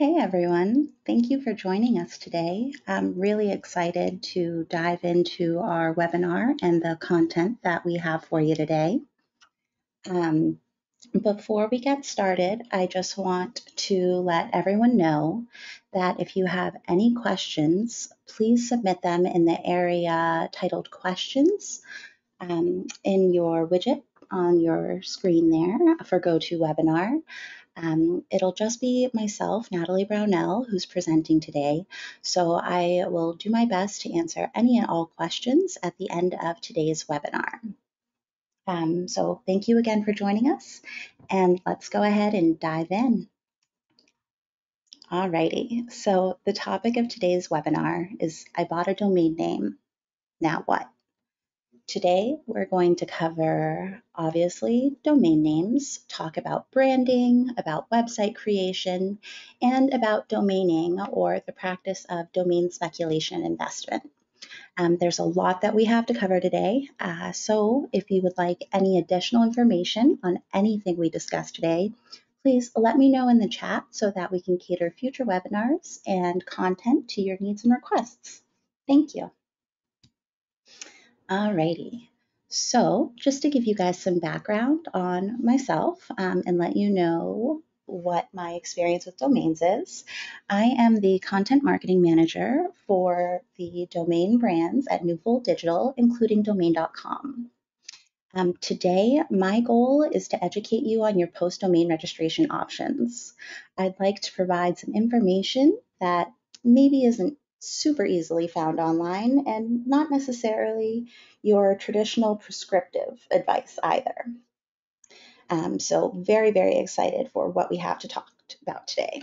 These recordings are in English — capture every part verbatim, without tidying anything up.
Hey everyone, thank you for joining us today. I'm really excited to dive into our webinar and the content that we have for you today. Um, before we get started, I just want to let everyone know that if you have any questions, please submit them in the area titled questions um, in your widget on your screen there for GoToWebinar. Um, it'll just be myself, Natalie Brownell, who's presenting today, so I will do my best to answer any and all questions at the end of today's webinar. Um, so thank you again for joining us, and let's go ahead and dive in. Alrighty, so the topic of today's webinar is I bought a domain name, now what? Today, we're going to cover, obviously, domain names, talk about branding, about website creation, and about domaining or the practice of domain speculation investment. Um, there's a lot that we have to cover today, uh, so if you would like any additional information on anything we discussed today, please let me know in the chat so that we can cater future webinars and content to your needs and requests. Thank you. Alrighty, so just to give you guys some background on myself um, and let you know what my experience with domains is, I am the content marketing manager for the domain brands at Newfold Digital, including domain dot com. Um, today, my goal is to educate you on your post-domain registration options. I'd like to provide some information that maybe isn't super easily found online and not necessarily your traditional prescriptive advice either. Um, so very, very excited for what we have to talk about today.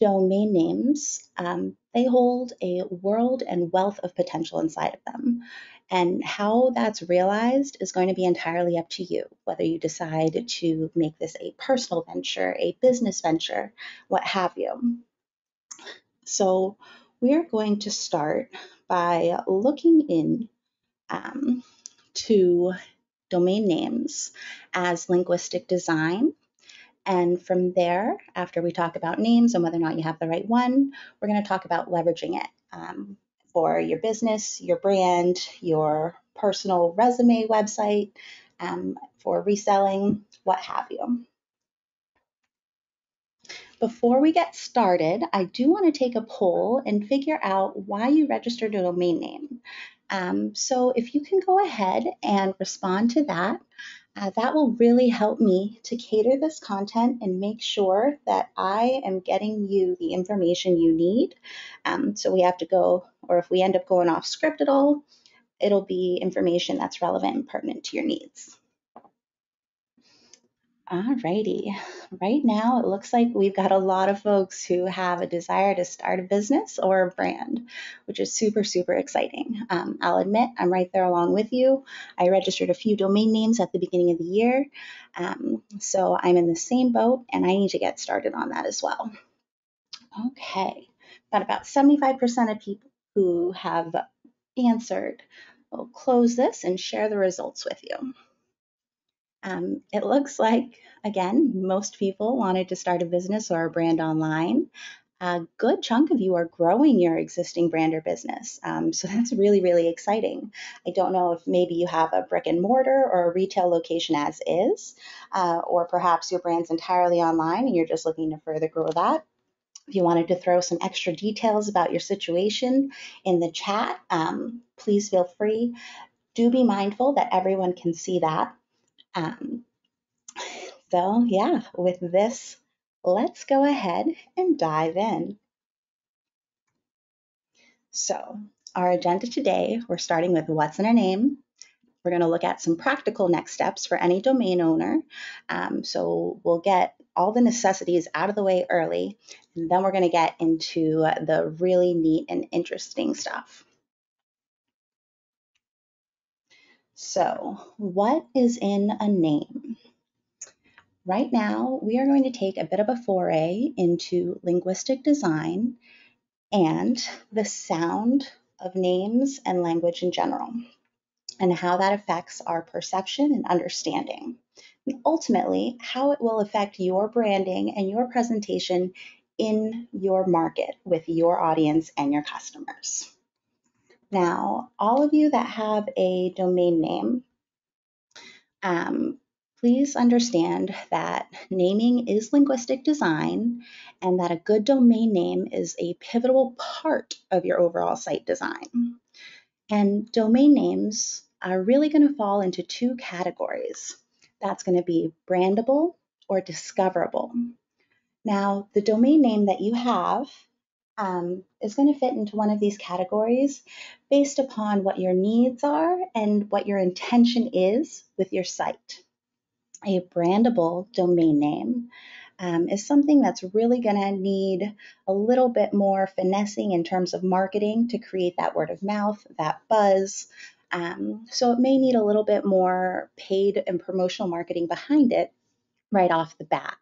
Domain names, um, they hold a world and wealth of potential inside of them. And how that's realized is going to be entirely up to you, whether you decide to make this a personal venture, a business venture, what have you. So we are going to start by looking in um, to domain names as linguistic design. And from there, after we talk about names and whether or not you have the right one, we're going to talk about leveraging it um, for your business, your brand, your personal resume website, um, for reselling, what have you. Before we get started, I do want to take a poll and figure out why you registered a domain name. Um, so if you can go ahead and respond to that, uh, that will really help me to cater this content and make sure that I am getting you the information you need. Um, so we have to go, or if we end up going off script at all, it'll be information that's relevant and pertinent to your needs. Alrighty, right now it looks like we've got a lot of folks who have a desire to start a business or a brand, which is super, super exciting. Um, I'll admit I'm right there along with you. I registered a few domain names at the beginning of the year, um, so I'm in the same boat and I need to get started on that as well. Okay, got about seventy-five percent of people who have answered. We'll close this and share the results with you. Um, it looks like, again, most people wanted to start a business or a brand online. A good chunk of you are growing your existing brand or business. Um, so that's really, really exciting. I don't know if maybe you have a brick and mortar or a retail location as is, uh, or perhaps your brand's entirely online and you're just looking to further grow that. If you wanted to throw some extra details about your situation in the chat, um, please feel free. Do be mindful that everyone can see that. Um, so yeah, with this, let's go ahead and dive in. So our agenda today, we're starting with what's in a name. We're going to look at some practical next steps for any domain owner. Um, so we'll get all the necessities out of the way early, and then we're going to get into the really neat and interesting stuff. So, what is in a name? Right now, we are going to take a bit of a foray into linguistic design and the sound of names and language in general, and how that affects our perception and understanding, and ultimately, how it will affect your branding and your presentation in your market with your audience and your customers. Now, all of you that have a domain name, um, please understand that naming is linguistic design and that a good domain name is a pivotal part of your overall site design. And domain names are really going to fall into two categories. That's going to be brandable or discoverable. Now, the domain name that you have um, is going to fit into one of these categories based upon what your needs are and what your intention is with your site. A brandable domain name um, is something that's really going to need a little bit more finessing in terms of marketing to create that word of mouth, that buzz. Um, so it may need a little bit more paid and promotional marketing behind it right off the bat.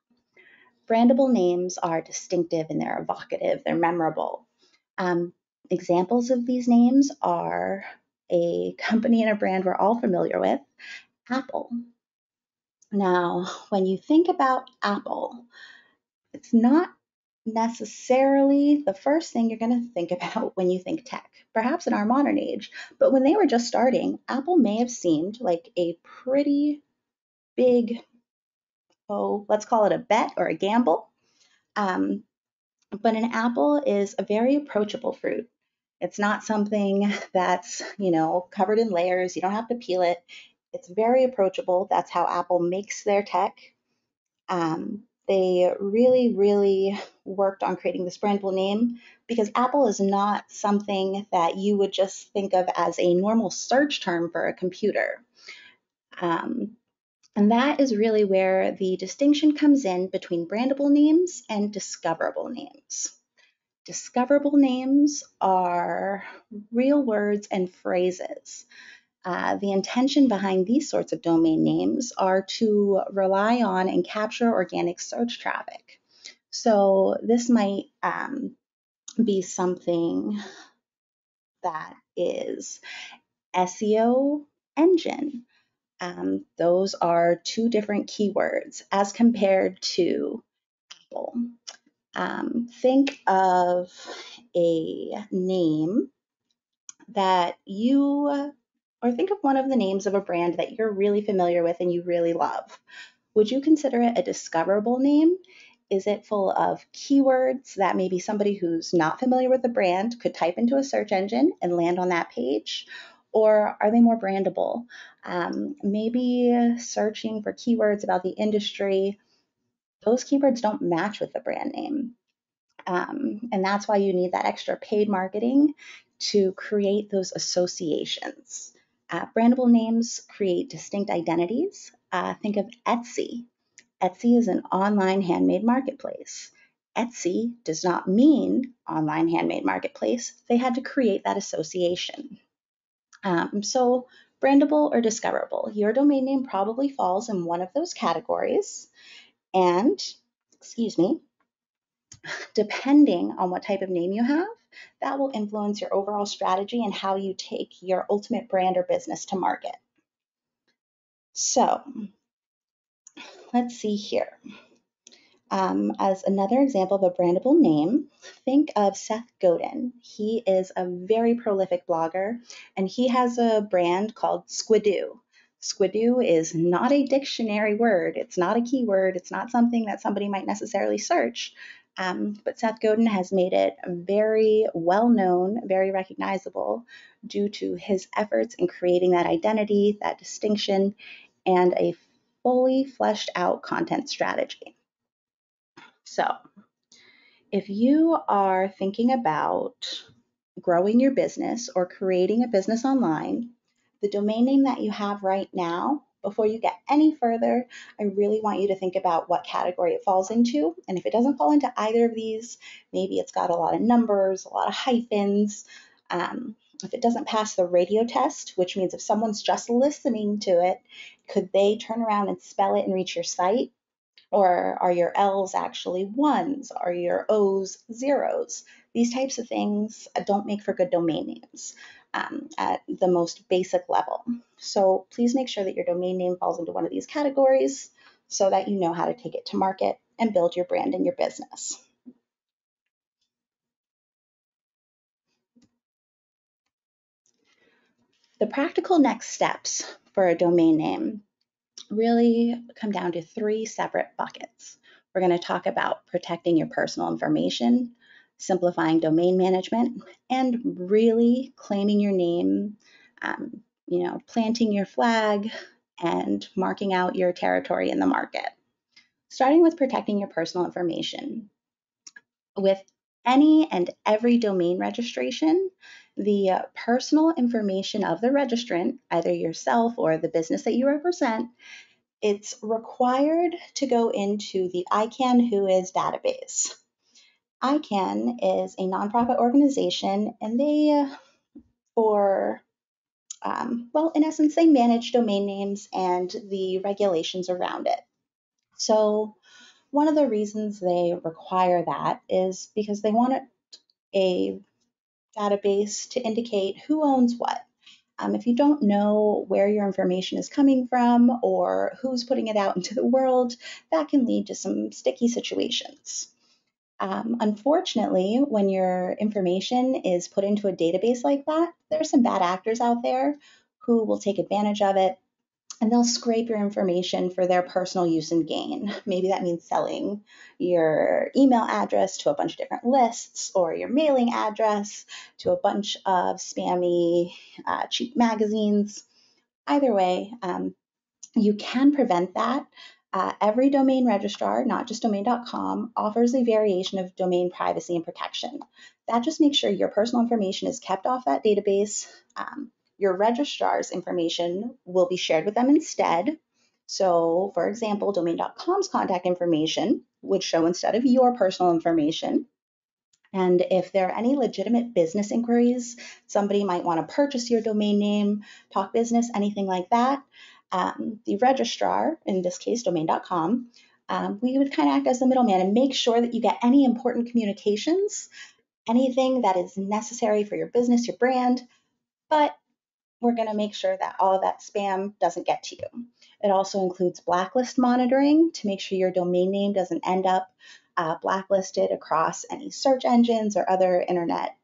Brandable names are distinctive and they're evocative, they're memorable. Um, examples of these names are a company and a brand we're all familiar with, Apple. Now, when you think about Apple, it's not necessarily the first thing you're going to think about when you think tech, perhaps in our modern age. But when they were just starting, Apple may have seemed like a pretty big, oh, let's call it a bet or a gamble. Um, but an apple is a very approachable fruit. It's not something that's, you know, covered in layers. You don't have to peel it. It's very approachable. That's how Apple makes their tech. Um, they really, really worked on creating this brandable name because Apple is not something that you would just think of as a normal search term for a computer. Um, and that is really where the distinction comes in between brandable names and discoverable names. Discoverable names are real words and phrases. Uh, the intention behind these sorts of domain names are to rely on and capture organic search traffic. So this might um, be something that is S E O engine. Um, those are two different keywords as compared to Apple. Um, think of a name that you or think of one of the names of a brand that you're really familiar with and you really love. Would you consider it a discoverable name? Is it full of keywords that maybe somebody who's not familiar with the brand could type into a search engine and land on that page? Or are they more brandable? Um, maybe searching for keywords about the industry, those keywords don't match with the brand name. Um, and that's why you need that extra paid marketing to create those associations. Uh, brandable names create distinct identities. Uh, think of Etsy. Etsy is an online handmade marketplace. Etsy does not mean online handmade marketplace. They had to create that association. Um, so brandable or discoverable, your domain name probably falls in one of those categories. And, excuse me, depending on what type of name you have, that will influence your overall strategy and how you take your ultimate brand or business to market. So let's see here. Um, as another example of a brandable name, think of Seth Godin. He is a very prolific blogger, and he has a brand called Squidoo. Squidoo is not a dictionary word. It's not a keyword. It's not something that somebody might necessarily search. Um, but Seth Godin has made it very well-known, very recognizable due to his efforts in creating that identity, that distinction, and a fully fleshed out content strategy. So if you are thinking about growing your business or creating a business online, the domain name that you have right now, before you get any further, I really want you to think about what category it falls into. And if it doesn't fall into either of these, maybe it's got a lot of numbers, a lot of hyphens. Um, if it doesn't pass the radio test, which means if someone's just listening to it, could they turn around and spell it and reach your site? Or are your L's actually ones? Are your O's zeros? These types of things don't make for good domain names um, at the most basic level. So please make sure that your domain name falls into one of these categories so that you know how to take it to market and build your brand and your business. The practical next steps for a domain name really come down to three separate buckets. We're going to talk about protecting your personal information, simplifying domain management, and really claiming your name, um, you know, planting your flag and marking out your territory in the market. Starting with protecting your personal information. With any and every domain registration, the uh, personal information of the registrant, either yourself or the business that you represent, it's required to go into the ICANN Whois database. ICANN is a nonprofit organization, and they, uh, for, um, well, in essence, they manage domain names and the regulations around it. So one of the reasons they require that is because they want a database to indicate who owns what. Um, if you don't know where your information is coming from or who's putting it out into the world, that can lead to some sticky situations. Um, unfortunately, when your information is put into a database like that, there are some bad actors out there who will take advantage of it, and they'll scrape your information for their personal use and gain. Maybe that means selling your email address to a bunch of different lists, or your mailing address to a bunch of spammy, uh, cheap magazines. Either way, um, you can prevent that. Uh, every domain registrar, not just domain dot com, offers a variation of domain privacy and protection. That just makes sure your personal information is kept off that database. Um, Your registrar's information will be shared with them instead. So, for example, domain dot com's contact information would show instead of your personal information. And if there are any legitimate business inquiries, somebody might want to purchase your domain name, talk business, anything like that, um, the registrar, in this case, domain dot com, um, we would kind of act as the middleman and make sure that you get any important communications, anything that is necessary for your business, your brand, but we're going to make sure that all of that spam doesn't get to you. It also includes blacklist monitoring to make sure your domain name doesn't end up uh, blacklisted across any search engines or other internet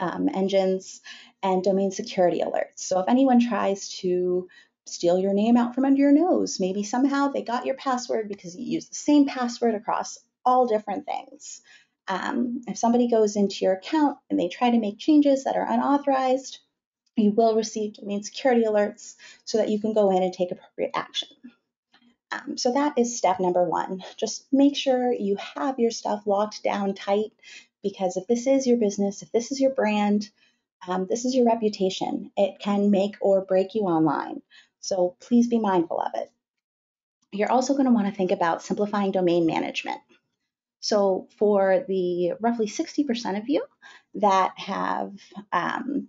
um, engines, and domain security alerts. So if anyone tries to steal your name out from under your nose, maybe somehow they got your password because you use the same password across all different things. Um, if somebody goes into your account and they try to make changes that are unauthorized, you will receive domain security alerts so that you can go in and take appropriate action. Um, so that is step number one. Just make sure you have your stuff locked down tight, because if this is your business, if this is your brand, um, this is your reputation, it can make or break you online. So please be mindful of it. You're also going to want to think about simplifying domain management. So for the roughly sixty percent of you that have um,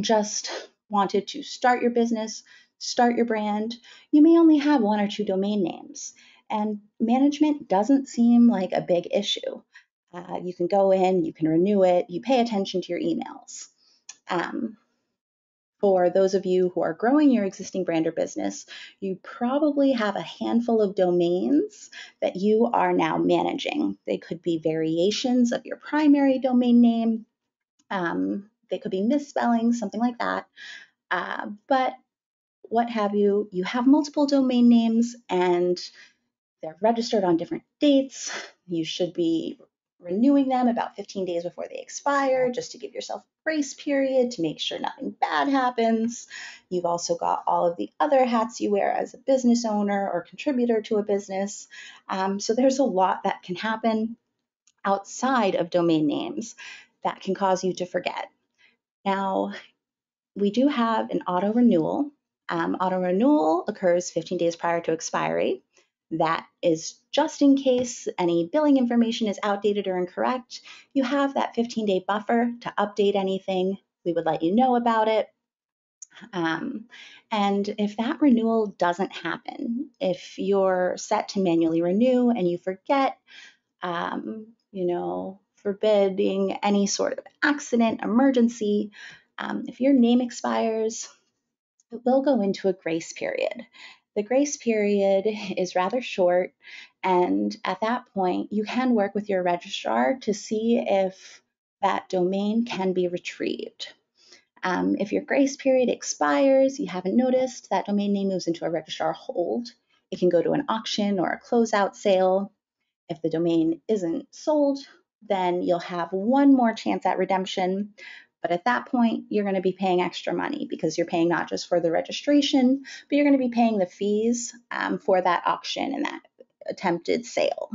just wanted to start your business, start your brand, you may only have one or two domain names, and management doesn't seem like a big issue. Uh, you can go in, you can renew it, you pay attention to your emails. Um, for those of you who are growing your existing brand or business, you probably have a handful of domains that you are now managing. They could be variations of your primary domain name, um, they could be misspellings, something like that. Uh, but what have you, you have multiple domain names and they're registered on different dates. You should be renewing them about fifteen days before they expire, just to give yourself a grace period to make sure nothing bad happens. You've also got all of the other hats you wear as a business owner or contributor to a business. Um, so there's a lot that can happen outside of domain names that can cause you to forget. Now, we do have an auto renewal. Um, auto renewal occurs fifteen days prior to expiry. That is just in case any billing information is outdated or incorrect. You have that fifteen day buffer to update anything. We would let you know about it. Um, and if that renewal doesn't happen, if you're set to manually renew and you forget, um, you know, forbidding any sort of accident, emergency. Um, if your name expires, it will go into a grace period. The grace period is rather short, and at that point, you can work with your registrar to see if that domain can be retrieved. Um, if your grace period expires, you haven't noticed, that domain name moves into a registrar hold. It can go to an auction or a closeout sale. If the domain isn't sold, then you'll have one more chance at redemption. But at that point, you're going to be paying extra money because you're paying not just for the registration, but you're going to be paying the fees um, for that auction and that attempted sale.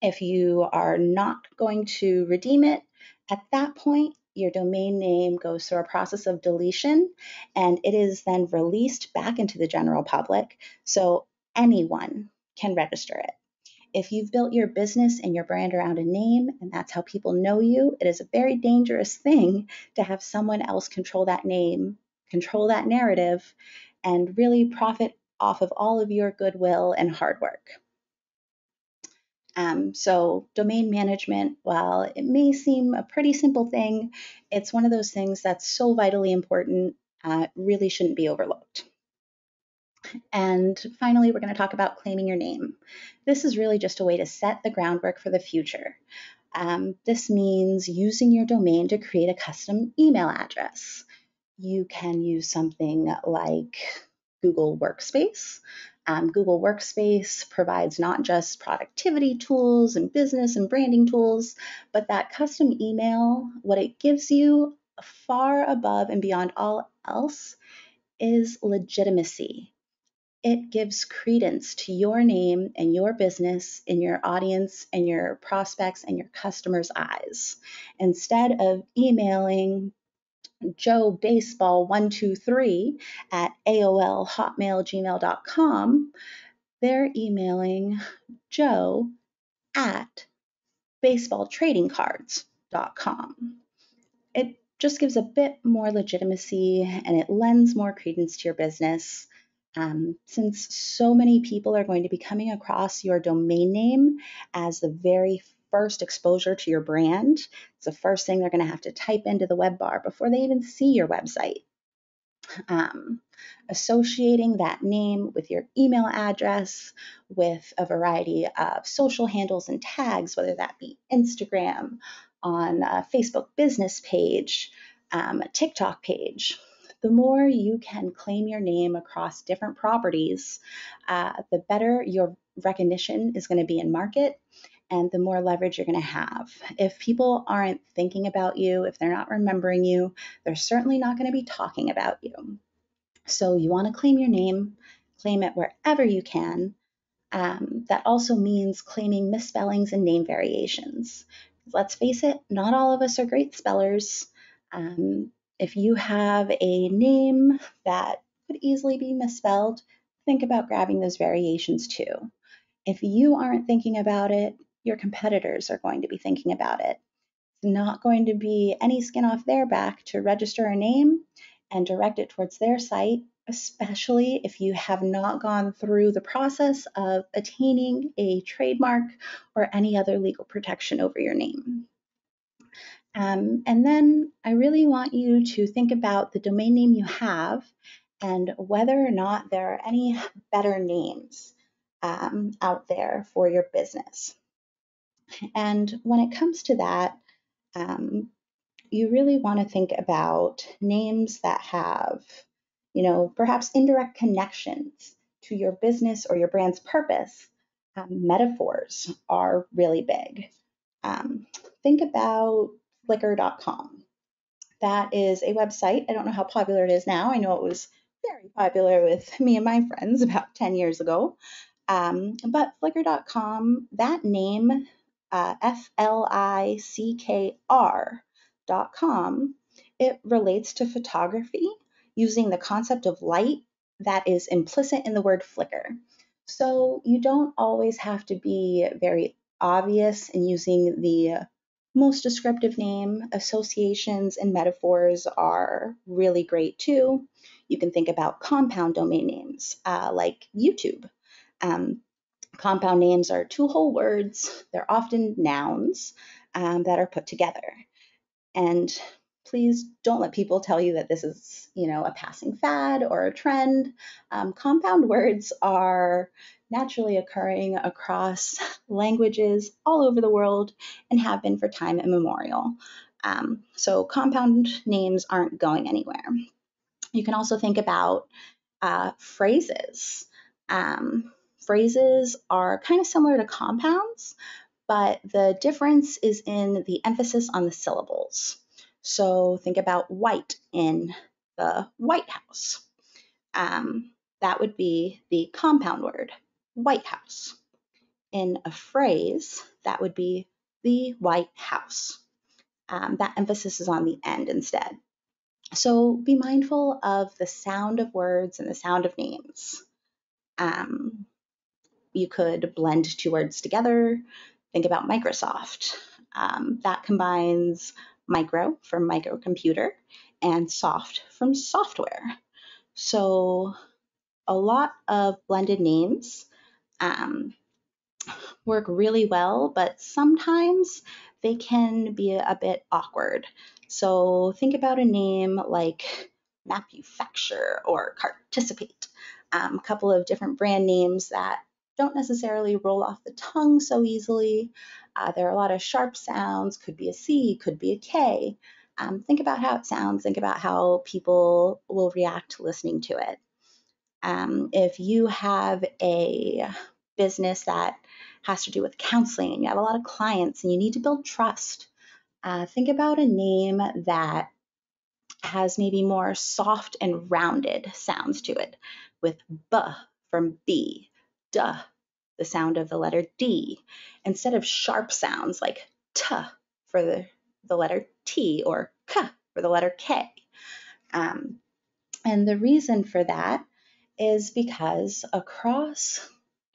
If you are not going to redeem it, at that point, your domain name goes through a process of deletion, and it is then released back into the general public, so anyone can register it. If you've built your business and your brand around a name, and that's how people know you, it is a very dangerous thing to have someone else control that name, control that narrative, and really profit off of all of your goodwill and hard work. Um, so domain management, while it may seem a pretty simple thing, it's one of those things that's so vitally important, uh, really shouldn't be overlooked. And finally, we're going to talk about claiming your name. This is really just a way to set the groundwork for the future. Um, this means using your domain to create a custom email address. You can use something like Google Workspace. Um, Google Workspace provides not just productivity tools and business and branding tools, but that custom email, what it gives you far above and beyond all else is legitimacy. It gives credence to your name and your business in your audience and your prospects and your customers' eyes. Instead of emailing Joe Baseball one two three at A O L Hotmail Gmail dot com, they're emailing Joe at baseball trading cards dot com. It just gives a bit more legitimacy and it lends more credence to your business. Um, since so many people are going to be coming across your domain name as the very first exposure to your brand, it's the first thing they're going to have to type into the web bar before they even see your website. Um, associating that name with your email address, with a variety of social handles and tags, whether that be Instagram, on a Facebook business page, um, a TikTok page. The more you can claim your name across different properties, uh, the better your recognition is going to be in market and the more leverage you're going to have. If people aren't thinking about you, if they're not remembering you, they're certainly not going to be talking about you. So you want to claim your name, claim it wherever you can. Um, that also means claiming misspellings and name variations. Let's face it, not all of us are great spellers. Um, If you have a name that could easily be misspelled, think about grabbing those variations too. If you aren't thinking about it, your competitors are going to be thinking about it. It's not going to be any skin off their back to register a name and direct it towards their site, especially if you have not gone through the process of attaining a trademark or any other legal protection over your name. Um, and then I really want you to think about the domain name you have and whether or not there are any better names um, out there for your business. And when it comes to that, um, you really want to think about names that have, you know, perhaps indirect connections to your business or your brand's purpose. Um, metaphors are really big. Um, think about Flickr dot com. That is a website. I don't know how popular it is now. I know it was very popular with me and my friends about ten years ago. Um, but Flickr dot com, that name, uh, F L I C K R dot com, it relates to photography using the concept of light that is implicit in the word flicker. So you don't always have to be very obvious in using the most descriptive name. Associations and metaphors are really great too. You can think about compound domain names uh, like YouTube. Um, compound names are two whole words. They're often nouns um, that are put together. And please don't let people tell you that this is, you know, a passing fad or a trend. Um, compound words are naturally occurring across languages all over the world and have been for time immemorial. Um, so compound names aren't going anywhere. You can also think about uh, phrases. Um, phrases are kind of similar to compounds, but the difference is in the emphasis on the syllables. So think about white in the White House. Um, that would be the compound word, White House. In a phrase, that would be the White House. Um, that emphasis is on the end instead. So be mindful of the sound of words and the sound of names. Um, you could blend two words together. Think about Microsoft. Um, that combines micro from microcomputer and soft from software. So a lot of blended names um, work really well, but sometimes they can be a bit awkward. So think about a name like Mapufacture or Carticipate, um, a couple of different brand names that don't necessarily roll off the tongue so easily. Uh, there are a lot of sharp sounds, could be a C, could be a K. Um, think about how it sounds, think about how people will react listening to it. Um, if you have a business that has to do with counseling and you have a lot of clients and you need to build trust, uh, think about a name that has maybe more soft and rounded sounds to it, with B from B, duh, the sound of the letter D, instead of sharp sounds like T for the, the letter T or K for the letter K. Um, and the reason for that is because across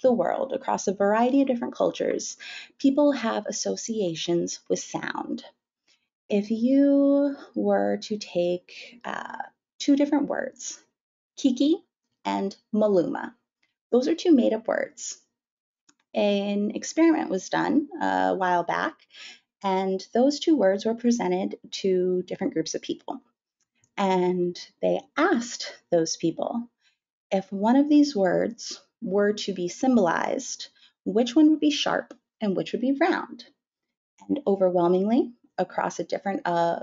the world, across a variety of different cultures, people have associations with sound. If you were to take uh, two different words, Kiki and Maluma, those are two made-up words. An experiment was done a while back, and those two words were presented to different groups of people. And they asked those people, if one of these words were to be symbolized, which one would be sharp and which would be round? And overwhelmingly, across a different uh,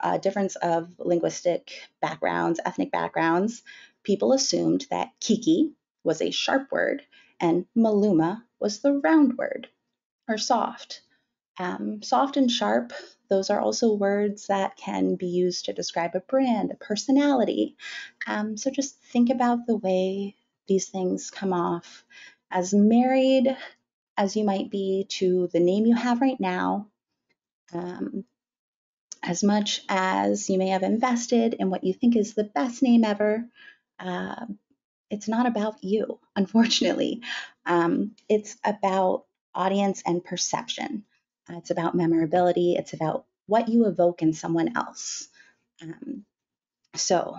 a difference of linguistic backgrounds, ethnic backgrounds, people assumed that Kiki was a sharp word and Maluma was the round word, or soft. Um, soft and sharp, those are also words that can be used to describe a brand, a personality. Um, so just think about the way these things come off as married as you might be to the name you have right now, um, as much as you may have invested in what you think is the best name ever. Uh, it's not about you, unfortunately. Um, it's about audience and perception. Uh, it's about memorability. It's about what you evoke in someone else. Um, so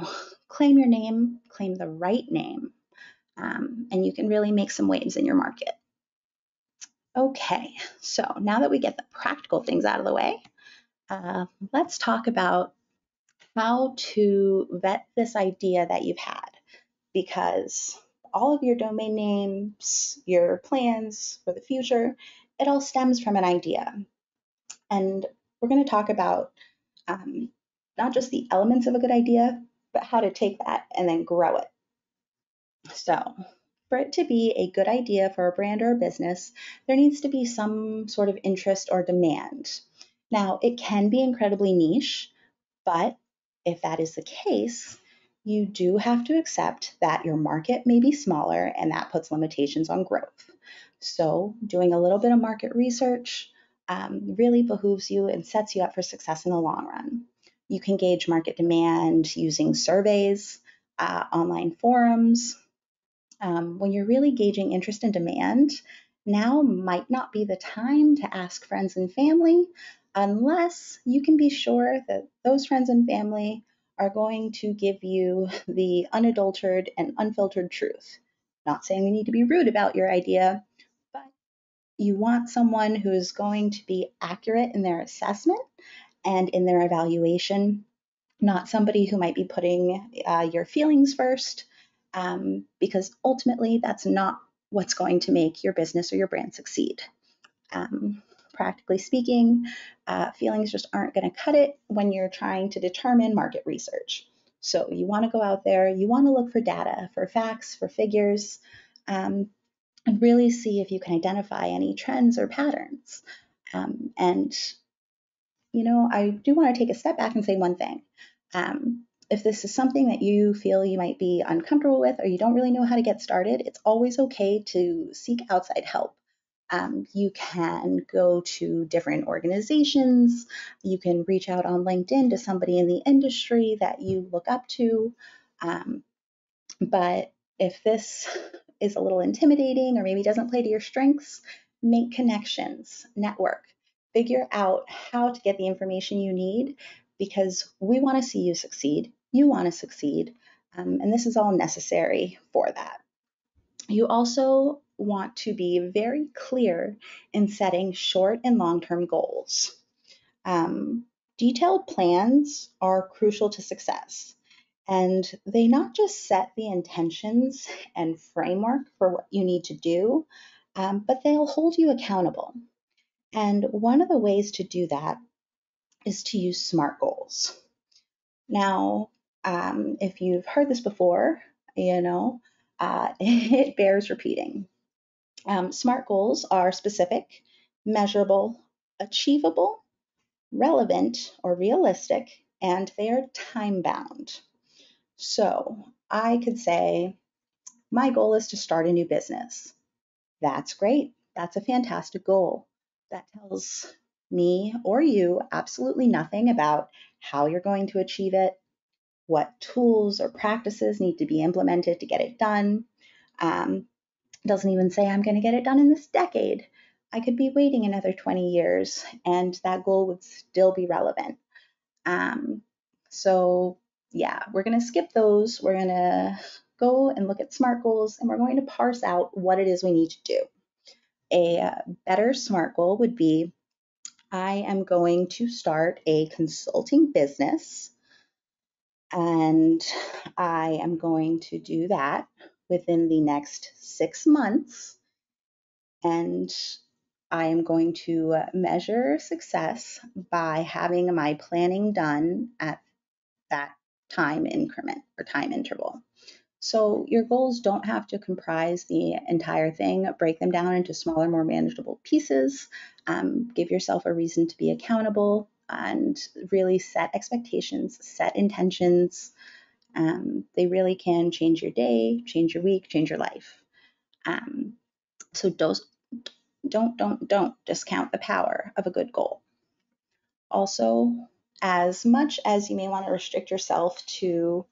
claim your name, claim the right name. Um, and you can really make some waves in your market. Okay, so now that we get the practical things out of the way, uh, let's talk about how to vet this idea that you've had, because all of your domain names, your plans for the future, it all stems from an idea. And we're going to talk about um, not just the elements of a good idea, but how to take that and then grow it. So for it to be a good idea for a brand or a business, there needs to be some sort of interest or demand. Now, it can be incredibly niche, but if that is the case, you do have to accept that your market may be smaller and that puts limitations on growth. So doing a little bit of market research um, really behooves you and sets you up for success in the long run. You can gauge market demand using surveys, uh, online forums. Um, when you're really gauging interest and demand, now might not be the time to ask friends and family unless you can be sure that those friends and family are going to give you the unadulterated and unfiltered truth. Not saying you need to be rude about your idea, but you want someone who is going to be accurate in their assessment and in their evaluation, not somebody who might be putting uh, your feelings first, Um, because ultimately that's not what's going to make your business or your brand succeed. Um, practically speaking, uh, feelings just aren't going to cut it when you're trying to determine market research. So you want to go out there, you want to look for data, for facts, for figures, um, and really see if you can identify any trends or patterns. Um, and, you know, I do want to take a step back and say one thing. Um, if this is something that you feel you might be uncomfortable with or you don't really know how to get started, it's always okay to seek outside help. Um, you can go to different organizations. You can reach out on LinkedIn to somebody in the industry that you look up to. Um, but if this is a little intimidating or maybe doesn't play to your strengths, make connections, network, figure out how to get the information you need, because we want to see you succeed. You want to succeed. Um, and this is all necessary for that. You also want to be very clear in setting short and long-term goals. Um, detailed plans are crucial to success, and they not just set the intentions and framework for what you need to do, um, but they'll hold you accountable. And one of the ways to do that is to use SMART goals. Now, um, if you've heard this before, you know, uh, it bears repeating. Um, SMART goals are specific, measurable, achievable, relevant or realistic, and they are time-bound. So I could say, my goal is to start a new business. That's great. That's a fantastic goal. That tells me or you absolutely nothing about how you're going to achieve it, what tools or practices need to be implemented to get it done. Um, doesn't even say I'm going to get it done in this decade. I could be waiting another twenty years and that goal would still be relevant. Um, so yeah, we're going to skip those. We're going to go and look at SMART goals, and we're going to parse out what it is we need to do. A better SMART goal would be, I am going to start a consulting business, and I am going to do that within the next six months, and I am going to measure success by having my planning done at that time increment or time interval. So your goals don't have to comprise the entire thing. Break them down into smaller, more manageable pieces. Um, give yourself a reason to be accountable, and really set expectations, set intentions. Um, they really can change your day, change your week, change your life. Um, so don't, don't, don't, don't discount the power of a good goal. Also, as much as you may want to restrict yourself to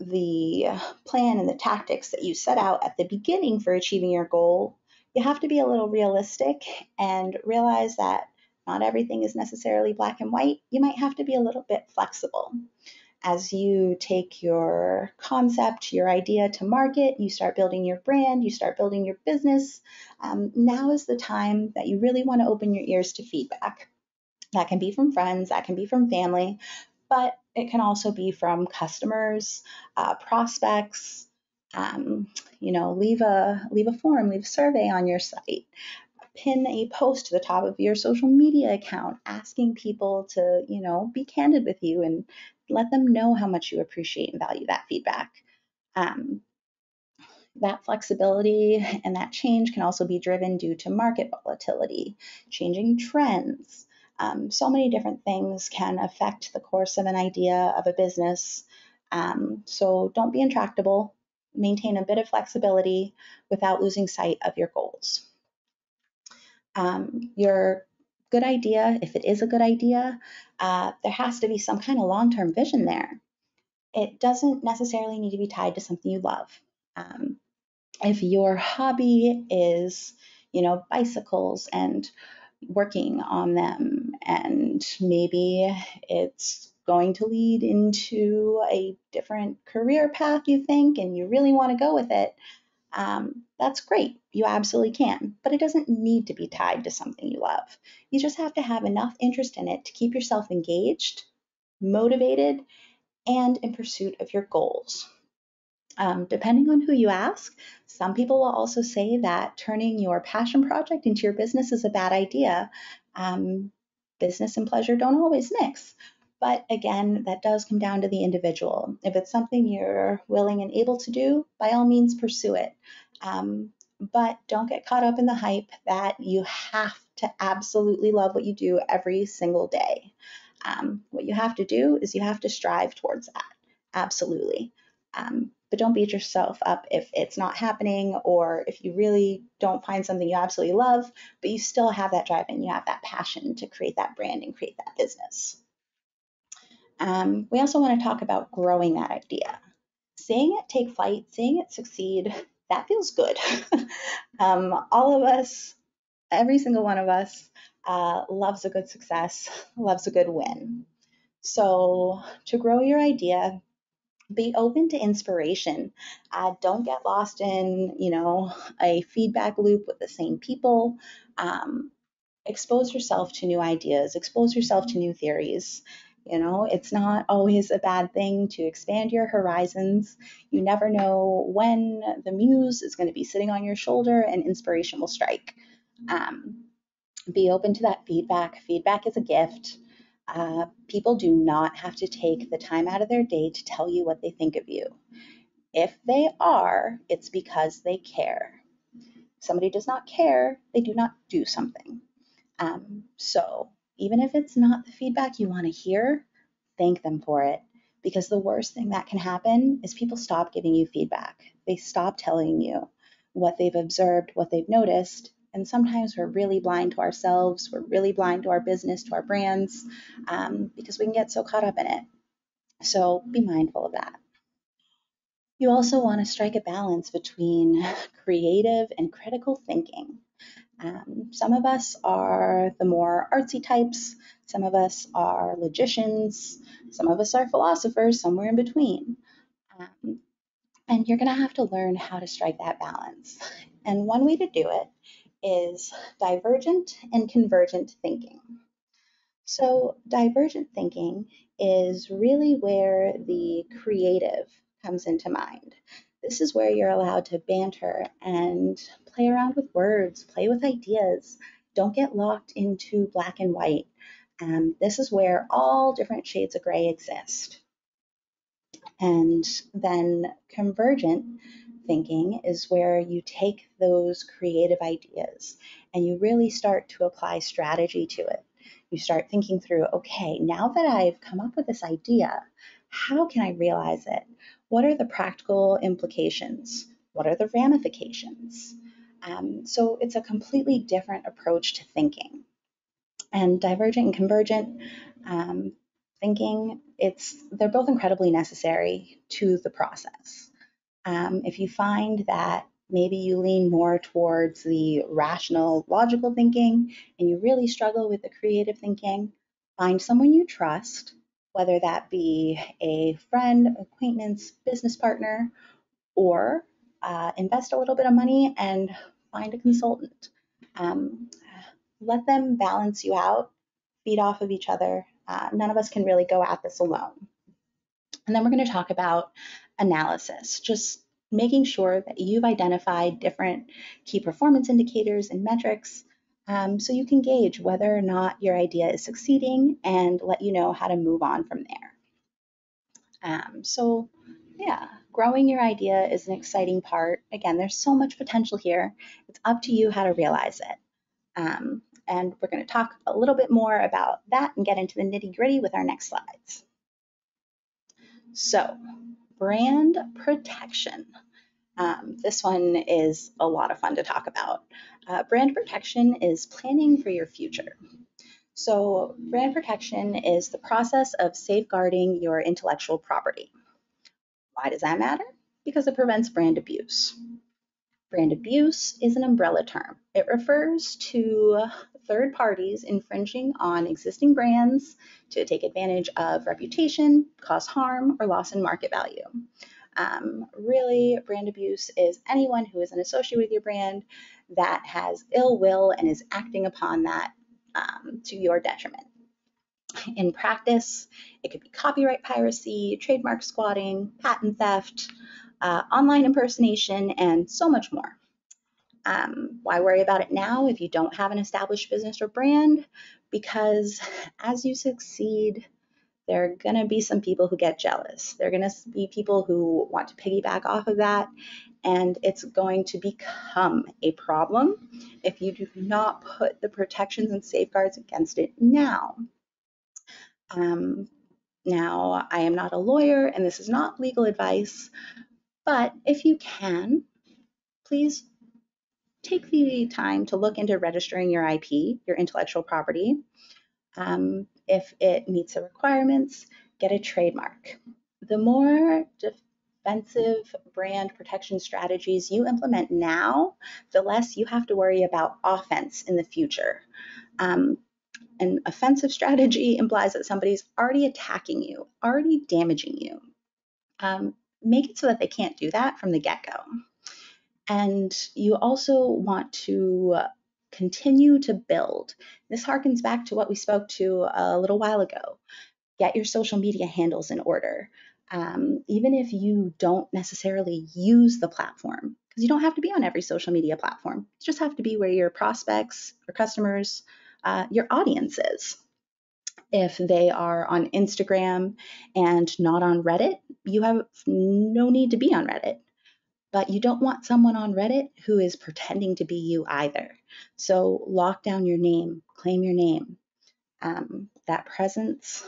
the plan and the tactics that you set out at the beginning for achieving your goal, you have to be a little realistic and realize that not everything is necessarily black and white. You might have to be a little bit flexible. As you take your concept, your idea to market, you start building your brand, you start building your business. Um, now is the time that you really want to open your ears to feedback. That can be from friends, that can be from family, but it can also be from customers, uh, prospects. Um, you know, leave a, leave a form, leave a survey on your site, pin a post to the top of your social media account, asking people to, you know, be candid with you and let them know how much you appreciate and value that feedback. Um, that flexibility and that change can also be driven due to market volatility, changing trends. Um, so many different things can affect the course of an idea of a business. Um, so don't be intractable. Maintain a bit of flexibility without losing sight of your goals. Um, your good idea, if it is a good idea, uh, there has to be some kind of long-term vision there. It doesn't necessarily need to be tied to something you love. Um, if your hobby is, you know, bicycles and working on them, and maybe it's going to lead into a different career path you think, and you really want to go with it, um, that's great. You absolutely can, but it doesn't need to be tied to something you love. You just have to have enough interest in it to keep yourself engaged, motivated, and in pursuit of your goals. Um, depending on who you ask, some people will also say that turning your passion project into your business is a bad idea. Um, business and pleasure don't always mix. But again, that does come down to the individual. If it's something you're willing and able to do, by all means, pursue it. Um, but don't get caught up in the hype that you have to absolutely love what you do every single day. Um, what you have to do is you have to strive towards that. Absolutely. Um, but don't beat yourself up if it's not happening, or if you really don't find something you absolutely love, but you still have that drive and you have that passion to create that brand and create that business. Um, we also want to talk about growing that idea. Seeing it take flight, seeing it succeed, that feels good. um, all of us, every single one of us, uh, loves a good success, loves a good win. So to grow your idea, be open to inspiration. Uh, don't get lost in, you know, a feedback loop with the same people. Um, expose yourself to new ideas, expose yourself to new theories. You know, it's not always a bad thing to expand your horizons. You never know when the muse is going to be sitting on your shoulder and inspiration will strike. Um, be open to that feedback. Feedback is a gift. Uh, people do not have to take the time out of their day to tell you what they think of you. If they are, it's because they care. If somebody does not care, they do not do something. Um, so even if it's not the feedback you want to hear, thank them for it. Because the worst thing that can happen is people stop giving you feedback. They stop telling you what they've observed, what they've noticed. And sometimes we're really blind to ourselves. We're really blind to our business, to our brands, um, because we can get so caught up in it. So be mindful of that. You also want to strike a balance between creative and critical thinking. Um, some of us are the more artsy types. Some of us are logicians. Some of us are philosophers, somewhere in between. Um, and you're going to have to learn how to strike that balance. And one way to do it is divergent and convergent thinking. So divergent thinking is really where the creative comes into mind. This is where you're allowed to banter and play around with words, play with ideas. Don't get locked into black and white. Um, this is where all different shades of gray exist. And then convergent thinking is where you take those creative ideas and you really start to apply strategy to it. You start thinking through, okay, now that I've come up with this idea, how can I realize it? What are the practical implications? What are the ramifications? Um, so it's a completely different approach to thinking. And divergent and convergent um, thinking, it's they're both incredibly necessary to the process. Um, if you find that maybe you lean more towards the rational, logical thinking, and you really struggle with the creative thinking, find someone you trust, whether that be a friend, acquaintance, business partner, or uh, invest a little bit of money and find a consultant. Um, let them balance you out, feed off of each other. Uh, none of us can really go at this alone. And then we're going to talk about analysis, just making sure that you've identified different key performance indicators and metrics um, so you can gauge whether or not your idea is succeeding and let you know how to move on from there. Um, so yeah, growing your idea is an exciting part. Again, there's so much potential here. It's up to you how to realize it. Um, and we're going to talk a little bit more about that and get into the nitty-gritty with our next slides. So, brand protection. Um, this one is a lot of fun to talk about. Uh, brand protection is planning for your future. So, brand protection is the process of safeguarding your intellectual property. Why does that matter? Because it prevents brand abuse. Brand abuse is an umbrella term. It refers to third parties infringing on existing brands to take advantage of reputation, cause harm, or loss in market value. Um, really, brand abuse is anyone who is an associate with your brand that has ill will and is acting upon that um, to your detriment. In practice, it could be copyright piracy, trademark squatting, patent theft, uh, online impersonation, and so much more. Um, why worry about it now if you don't have an established business or brand? Because as you succeed, there are going to be some people who get jealous. There are going to be people who want to piggyback off of that, and it's going to become a problem if you do not put the protections and safeguards against it now. Um, now, I am not a lawyer, and this is not legal advice, but if you can, please take the time to look into registering your I P, your intellectual property. Um, if it meets the requirements, get a trademark. The more defensive brand protection strategies you implement now, the less you have to worry about offense in the future. Um, an offensive strategy implies that somebody's already attacking you, already damaging you. Um, make it so that they can't do that from the get-go. And you also want to continue to build. This harkens back to what we spoke to a little while ago. Get your social media handles in order. Um, even if you don't necessarily use the platform, because you don't have to be on every social media platform. You just have to be where your prospects, your customers, uh, your audience is. If they are on Instagram and not on Reddit, you have no need to be on Reddit. But you don't want someone on Reddit who is pretending to be you either. So lock down your name, claim your name. Um, that presence,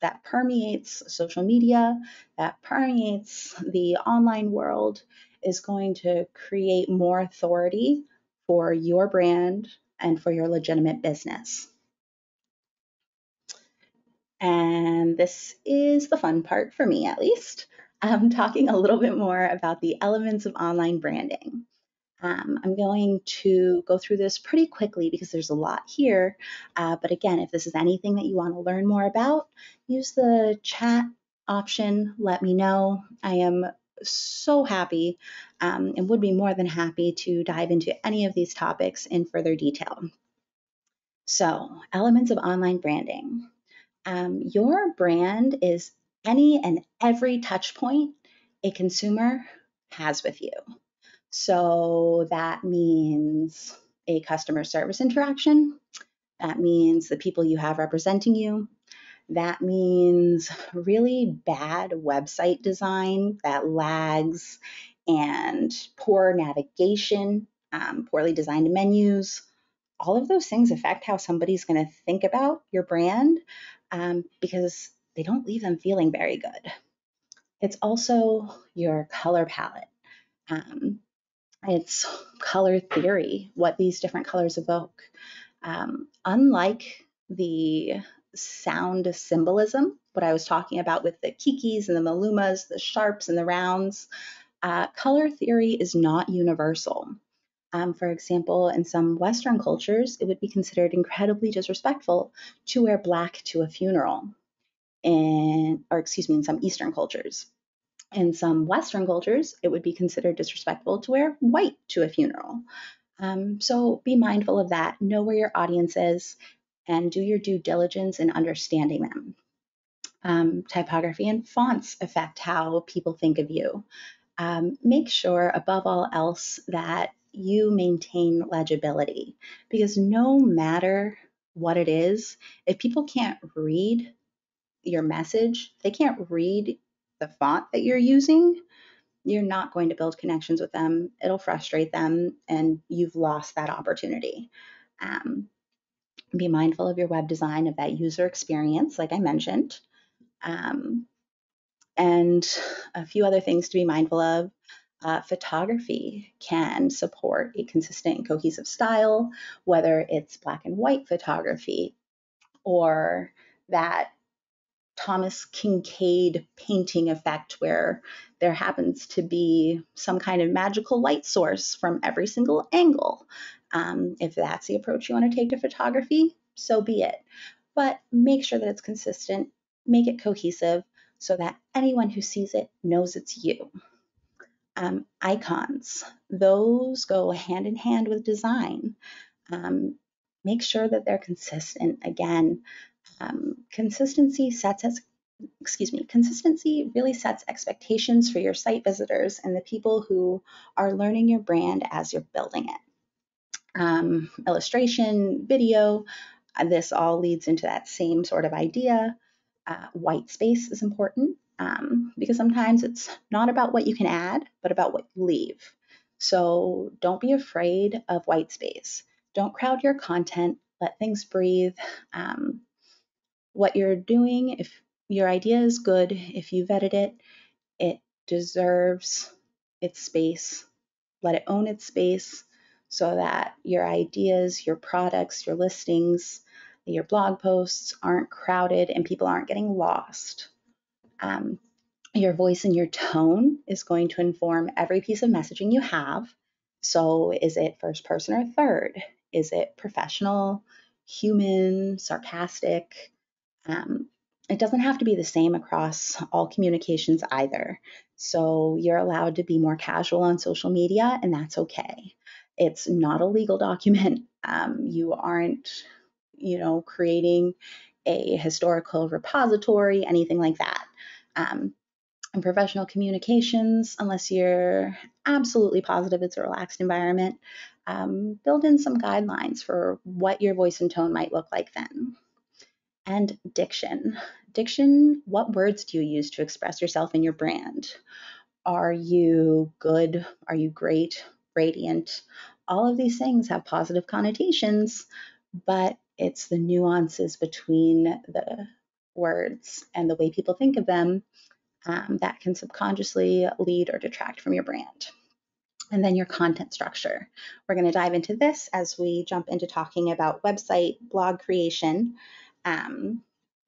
that permeates social media, that permeates the online world, is going to create more authority for your brand and for your legitimate business. And this is the fun part for me, at least. I'm talking a little bit more about the elements of online branding. Um, I'm going to go through this pretty quickly because there's a lot here. Uh, but again, if this is anything that you want to learn more about, use the chat option. Let me know. I am so happy um, and would be more than happy to dive into any of these topics in further detail. So, elements of online branding. Um, your brand is any and every touch point a consumer has with you. So that means a customer service interaction. That means the people you have representing you. That means really bad website design that lags and poor navigation, um, poorly designed menus. All of those things affect how somebody's going to think about your brand um, because they don't leave them feeling very good. It's also your color palette. Um, it's color theory, what these different colors evoke. Um, unlike the sound symbolism, what I was talking about with the kikis and the malumas, the sharps and the rounds, uh, color theory is not universal. Um, for example, in some Western cultures, it would be considered incredibly disrespectful to wear black to a funeral. In, or excuse me, in some Eastern cultures. In some Western cultures, it would be considered disrespectful to wear white to a funeral. Um, so be mindful of that. Know where your audience is and do your due diligence in understanding them. Um, typography and fonts affect how people think of you. Um, make sure, above all else, that you maintain legibility, because no matter what it is, if people can't read your message, they can't read the font that you're using, you're not going to build connections with them. It'll frustrate them, and you've lost that opportunity. Um, be mindful of your web design, of that user experience, like I mentioned. Um, and a few other things to be mindful of. Uh, photography can support a consistent and cohesive style, whether it's black and white photography or that Thomas Kinkade painting effect where there happens to be some kind of magical light source from every single angle. Um, if that's the approach you want to take to photography, so be it. But make sure that it's consistent, make it cohesive so that anyone who sees it knows it's you. Um, icons, those go hand in hand with design. Um, make sure that they're consistent. Again, Um, consistency sets us excuse me, consistency really sets expectations for your site visitors and the people who are learning your brand as you're building it. Um, illustration, video, this all leads into that same sort of idea. Uh, white space is important um, because sometimes it's not about what you can add, but about what you leave. So don't be afraid of white space. Don't crowd your content, let things breathe. Um, what you're doing, if your idea is good, if you vetted it, it deserves its space. Let it own its space so that your ideas, your products, your listings, your blog posts aren't crowded and people aren't getting lost. Um, your voice and your tone is going to inform every piece of messaging you have. So is it first person or third? Is it professional, human, sarcastic? Um, it doesn't have to be the same across all communications either. So you're allowed to be more casual on social media, and that's okay. It's not a legal document. Um, you aren't, you know, creating a historical repository, anything like that. Um, in professional communications, unless you're absolutely positive it's a relaxed environment, um, build in some guidelines for what your voice and tone might look like then. And diction. Diction, what words do you use to express yourself and your brand? Are you good? Are you great? Radiant? All of these things have positive connotations, but it's the nuances between the words and the way people think of them um, that can subconsciously lead or detract from your brand. And then your content structure. We're going to dive into this as we jump into talking about website, blog creation, um,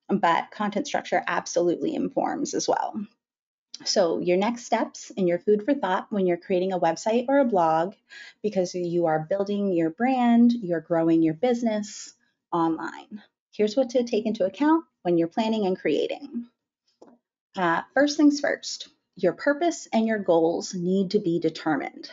but content structure absolutely informs as well. So your next steps and your food for thought when you're creating a website or a blog, because you are building your brand, you're growing your business online. Here's what to take into account when you're planning and creating. Uh, first things first, your purpose and your goals need to be determined.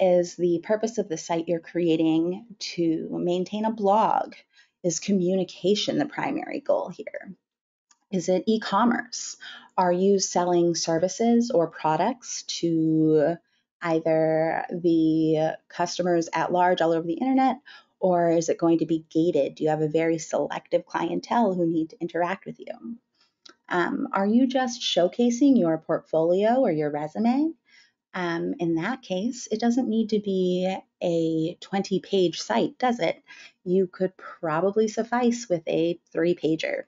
Is the purpose of the site you're creating to maintain a blog? Is communication the primary goal here? Is it e-commerce? Are you selling services or products to either the customers at large all over the internet, or is it going to be gated? Do you have a very selective clientele who need to interact with you? Um, are you just showcasing your portfolio or your resume? Um, in that case, it doesn't need to be a twenty page site, does it? You could probably suffice with a three pager.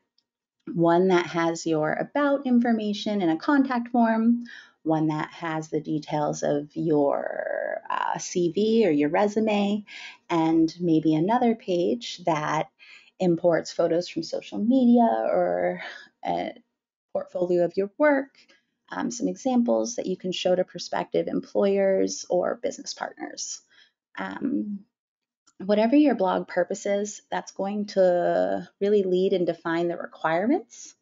One that has your about information and a contact form, one that has the details of your uh, C V or your resume, and maybe another page that imports photos from social media or a portfolio of your work, um, some examples that you can show to prospective employers or business partners. Um, Whatever your blog purpose is, that's going to really lead and define the requirements.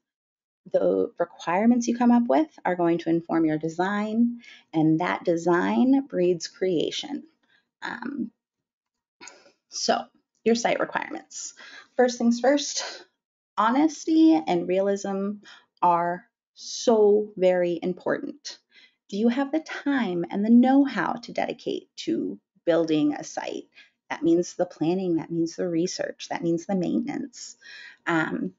The requirements you come up with are going to inform your design, and that design breeds creation. Um, so, your site requirements. First things first, honesty and realism are so very important. Do you have the time and the know-how to dedicate to building a site? That means the planning, that means the research, that means the maintenance. Um,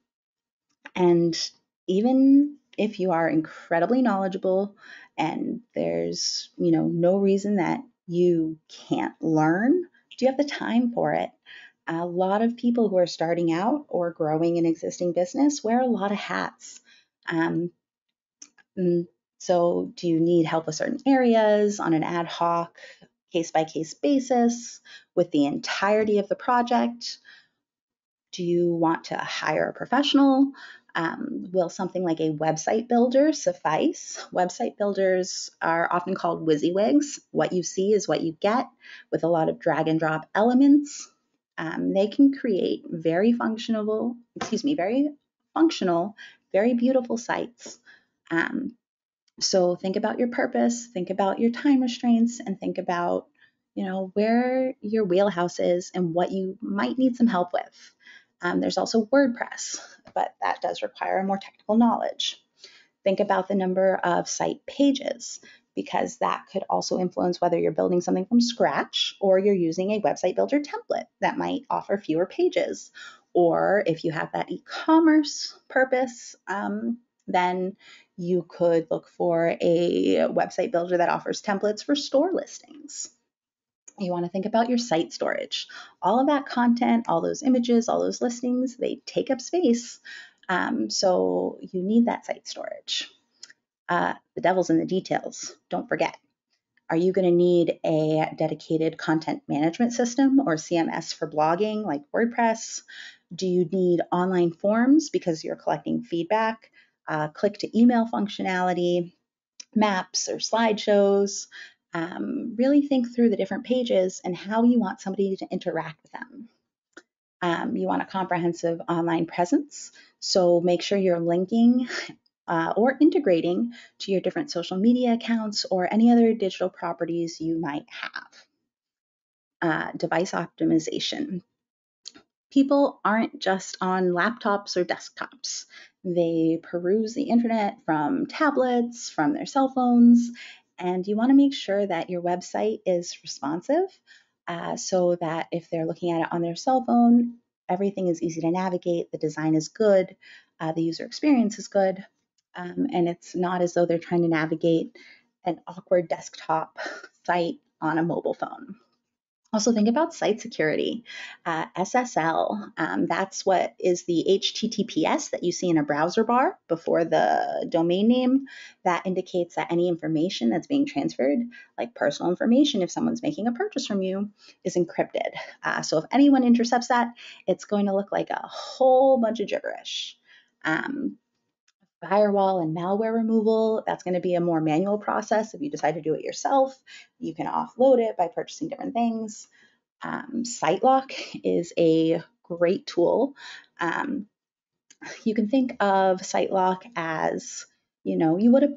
and even if you are incredibly knowledgeable and there's, you know, no reason that you can't learn, do you have the time for it? A lot of people who are starting out or growing an existing business wear a lot of hats. Um, so do you need help with certain areas on an ad hoc case-by-case basis with the entirety of the project? Do you want to hire a professional? Um, will something like a website builder suffice? Website builders are often called WYSIWYGs. What you see is what you get, with a lot of drag and drop elements. Um, they can create very functional, excuse me, very functional, very beautiful sites. Um, So think about your purpose, think about your time restraints, and think about, you know, where your wheelhouse is and what you might need some help with. Um, there's also WordPress, but that does require more technical knowledge. Think about the number of site pages, because that could also influence whether you're building something from scratch or you're using a website builder template that might offer fewer pages. Or if you have that e-commerce purpose, um, then you could look for a website builder that offers templates for store listings. You want to think about your site storage. All of that content, all those images, all those listings, they take up space. Um, so you need that site storage. Uh, the devil's in the details, don't forget. Are you going to need a dedicated content management system or C M S for blogging like WordPress? Do you need online forms because you're collecting feedback, uh, click to email functionality, maps or slideshows? Um, really think through the different pages and how you want somebody to interact with them. Um, you want a comprehensive online presence, so make sure you're linking Uh, or integrating to your different social media accounts or any other digital properties you might have. Uh, device optimization. People aren't just on laptops or desktops. They peruse the internet from tablets, from their cell phones, and you want to make sure that your website is responsive uh, so that if they're looking at it on their cell phone, everything is easy to navigate, the design is good, uh, the user experience is good. Um, and it's not as though they're trying to navigate an awkward desktop site on a mobile phone. Also think about site security, uh, S S L. Um, that's what is the H T T P S that you see in a browser bar before the domain name. That indicates that any information that's being transferred, like personal information, if someone's making a purchase from you, is encrypted. Uh, so if anyone intercepts that, it's going to look like a whole bunch of gibberish. Um, Firewall and malware removal, that's going to be a more manual process. If you decide to do it yourself, you can offload it by purchasing different things. Um, SiteLock is a great tool. Um, you can think of SiteLock as, you know, you would a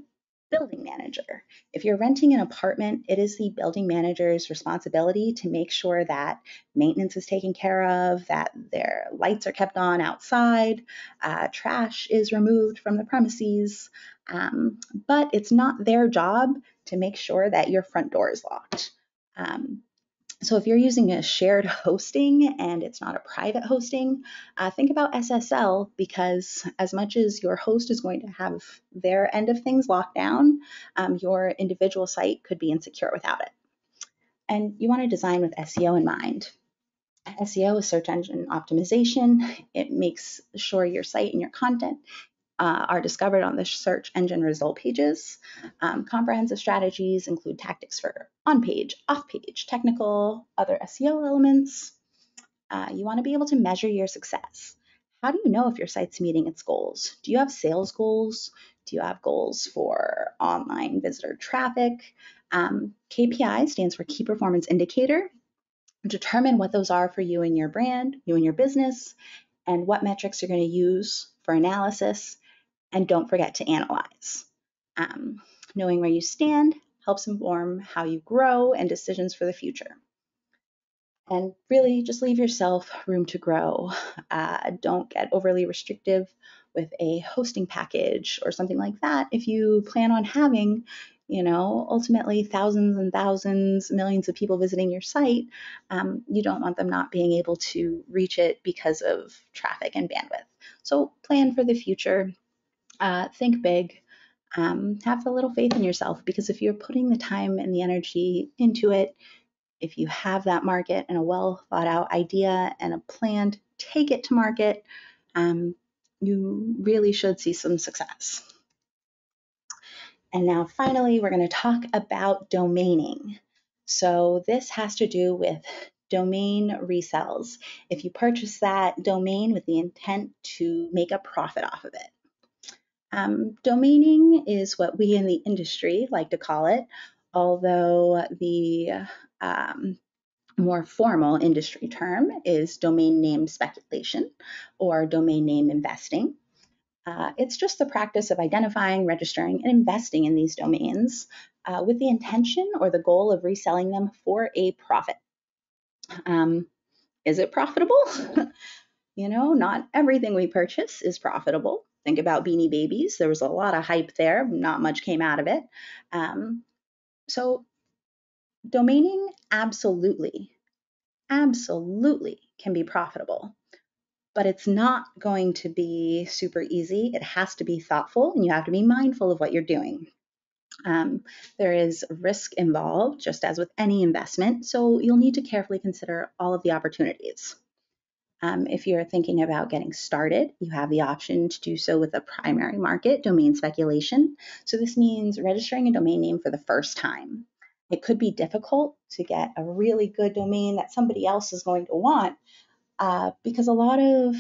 building manager. If you're renting an apartment, it is the building manager's responsibility to make sure that maintenance is taken care of, that their lights are kept on outside, uh, trash is removed from the premises, um, but it's not their job to make sure that your front door is locked. Um, so if you're using a shared hosting and it's not a private hosting, uh, think about S S L, because as much as your host is going to have their end of things locked down, um, your individual site could be insecure without it. And you want to design with S E O in mind. S E O is search engine optimization. It makes sure your site and your content Uh, are discovered on the search engine result pages. Um, comprehensive strategies include tactics for on-page, off-page, technical, other S E O elements. Uh, you want to be able to measure your success. How do you know if your site's meeting its goals? Do you have sales goals? Do you have goals for online visitor traffic? Um, K P I stands for Key Performance Indicator. Determine what those are for you and your brand, you and your business, and what metrics you're going to use for analysis. And don't forget to analyze. Um, knowing where you stand helps inform how you grow and decisions for the future. And really just leave yourself room to grow. Uh, don't get overly restrictive with a hosting package or something like that. If you plan on having, you know, ultimately thousands and thousands, millions of people visiting your site, um, you don't want them not being able to reach it because of traffic and bandwidth. So plan for the future. Uh, think big, um, have a little faith in yourself, because if you're putting the time and the energy into it, if you have that market and a well thought out idea and a plan to take it to market, um, you really should see some success. And now finally, we're going to talk about domaining. So this has to do with domain resells. If you purchase that domain with the intent to make a profit off of it. Um, domaining is what we in the industry like to call it, although the um, more formal industry term is domain name speculation or domain name investing. Uh, it's just the practice of identifying, registering, and investing in these domains uh, with the intention or the goal of reselling them for a profit. Um, is it profitable? You know, not everything we purchase is profitable. Think about Beanie Babies. There was a lot of hype there. Not much came out of it. Um, so domaining absolutely, absolutely can be profitable, but it's not going to be super easy. It has to be thoughtful, and you have to be mindful of what you're doing. Um, there is risk involved, just as with any investment, so you'll need to carefully consider all of the opportunities. Um, if you're thinking about getting started, you have the option to do so with a primary market, domain speculation. So this means registering a domain name for the first time. It could be difficult to get a really good domain that somebody else is going to want, uh, because a lot of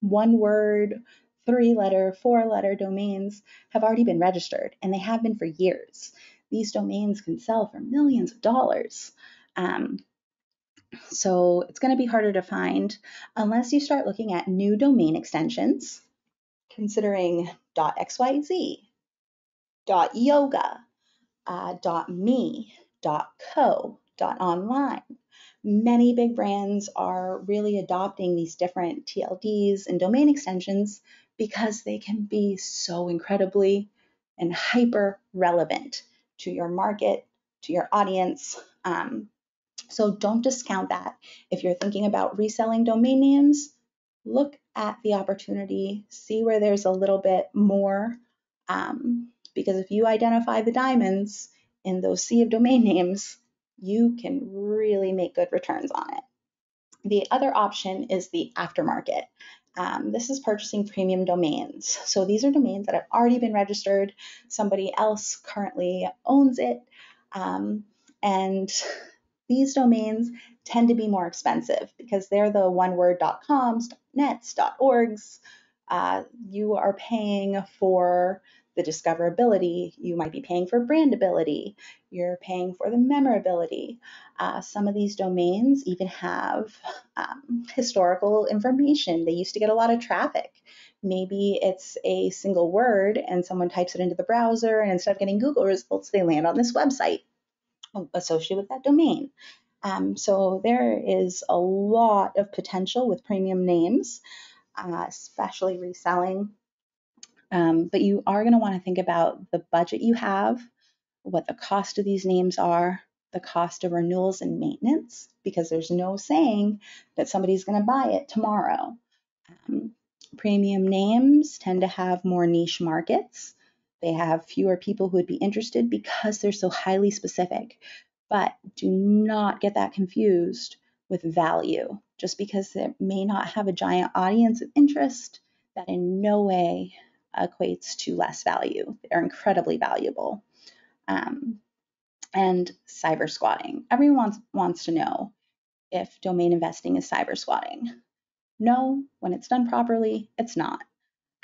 one-word, three-letter, four-letter domains have already been registered, and they have been for years. These domains can sell for millions of dollars. Um, so it's going to be harder to find unless you start looking at new domain extensions, considering .xyz, .yoga, uh, .me, .co, .online. Many big brands are really adopting these different T L Ds and domain extensions because they can be so incredibly and hyper relevant to your market, to your audience. Um, so don't discount that. If you're thinking about reselling domain names, look at the opportunity, see where there's a little bit more, um, because if you identify the diamonds in those sea of domain names, you can really make good returns on it. The other option is the aftermarket. Um, this is purchasing premium domains. So these are domains that have already been registered. Somebody else currently owns it. Um, and these domains tend to be more expensive because they're the one word dot coms, .nets, .orgs. Uh, you are paying for the discoverability, you might be paying for brandability, you're paying for the memorability. Uh, some of these domains even have um, historical information. They used to get a lot of traffic. Maybe it's a single word and someone types it into the browser, and instead of getting Google results, they land on this website associated with that domain. Um, so there is a lot of potential with premium names, uh, especially reselling. Um, but you are going to want to think about the budget you have, what the cost of these names are, the cost of renewals and maintenance, because there's no saying that somebody's going to buy it tomorrow. Um, premium names tend to have more niche markets. They have fewer people who would be interested because they're so highly specific. But do not get that confused with value. Just because it may not have a giant audience of interest, that in no way equates to less value. They're incredibly valuable. Um, and cyber squatting. Everyone wants, wants to know if domain investing is cyber squatting. No, when it's done properly, it's not.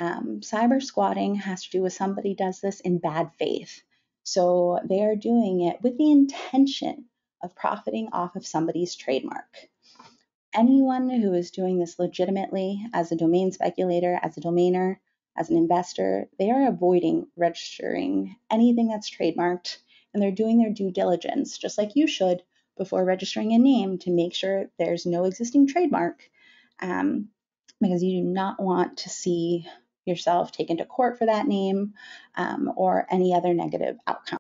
Um, cyber squatting has to do with somebody does this in bad faith. So they are doing it with the intention of profiting off of somebody's trademark. Anyone who is doing this legitimately as a domain speculator, as a domainer, as an investor, they are avoiding registering anything that's trademarked, and they're doing their due diligence, just like you should, before registering a name to make sure there's no existing trademark, um, because you do not want to see yourself taken to court for that name um, or any other negative outcome.